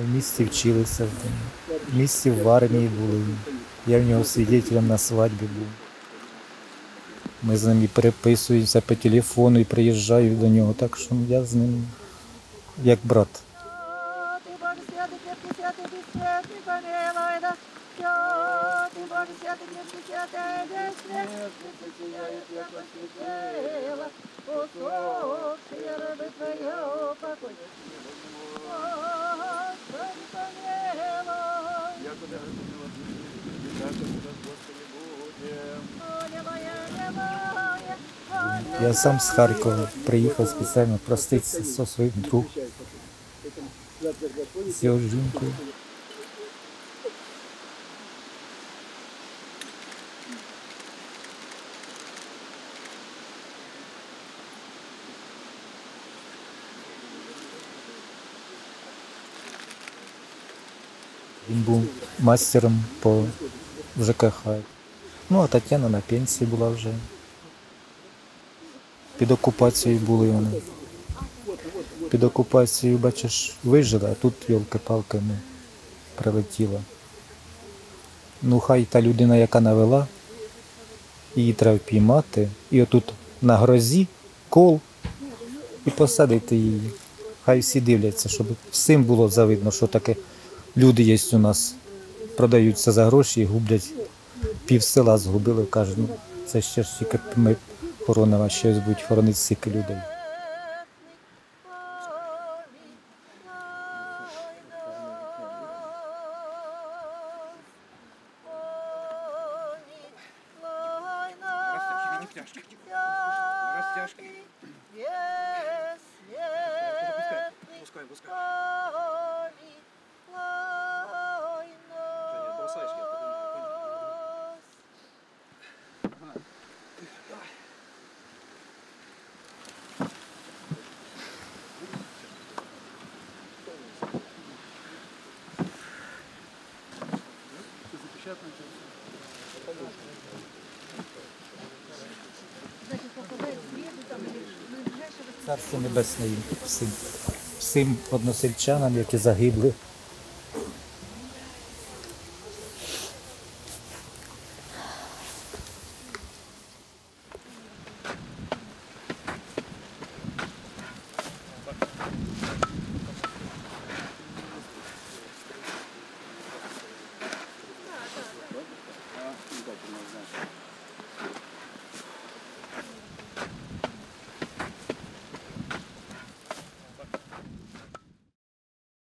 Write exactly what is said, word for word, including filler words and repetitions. Ми в місті вчилися, в місті в армії були. Я в нього свідетелем на свадьбі був. Ми з ним і переписуємося по телефону, і приїжджаю до нього. Так що я з ним як брат. Я сам с Харькова приехал специально проститься со своим другом, с его женкой. Він був мастером по ЖКХ. Ну, а Татьяна на пенсії була вже. Під окупацією були вони. Під окупацією, бачиш, вижили, а тут йолки-палками прилетіла. Ну, хай та людина, яка навела, її треба піймати, і отут на грозі кол, і посадити її. Хай всі дивляться, щоб всім було завидно, що таке. Люди є у нас, продаються за гроші і гублять. Пів села згубили, кажуть, ну, це ще ж тільки ми хоронимо, щось будуть хоронити стільки людей. Царство небесне їм всім, всім односельчанам, які загибли.